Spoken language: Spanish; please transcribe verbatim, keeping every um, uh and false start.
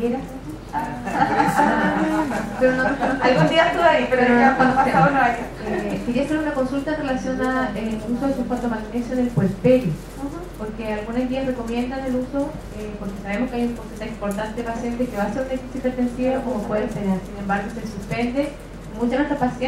Mira. Pero no, algún día estuve ahí, pero, pero ya cuando pasaba no había. Eh, quería hacer una consulta en relación al eh, uso de sulfato magnesio en el puerperio, porque algunas guías recomiendan el uso, eh, porque sabemos que hay un porcentaje importante de pacientes que va a ser un déficit hipertensivo, como puede ser, sin embargo se suspende. Muchas de nuestras pacientes